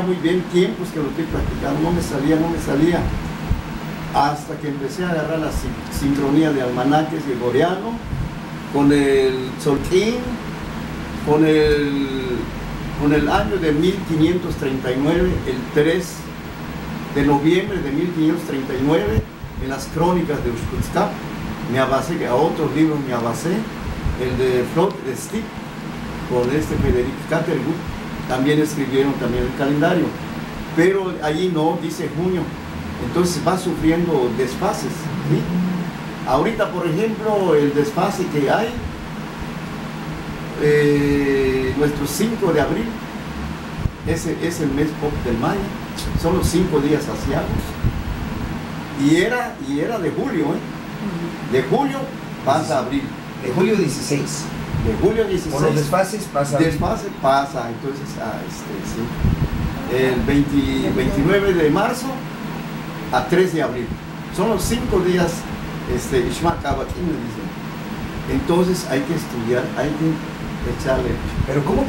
muy bien tiempos que lo estoy practicando, no me salía, hasta que empecé a agarrar la sincronía de almanaques gregoriano, con el Tzolkín, con el año de 1539, el 3 de noviembre de 1539, en las crónicas de Ushkutztap, me abasé, que a otros libros me abasé, el de Flote de Stick, con Federico Catherwood, también escribieron el calendario, pero allí no, dice junio, entonces va sufriendo desfases, ¿sí? Ahorita, por ejemplo, el desfase que hay, nuestro 5 de abril, ese es el mes pop del mayo, son los 5 días saciados, y era de julio, de julio pasa a abril. De julio 16. De julio 16. Por los desfases pasa. Desfases pasa, entonces, sí. El 29 de marzo a 3 de abril. Son los 5 días, entonces hay que estudiar, hay que echarle. Pero ¿cómo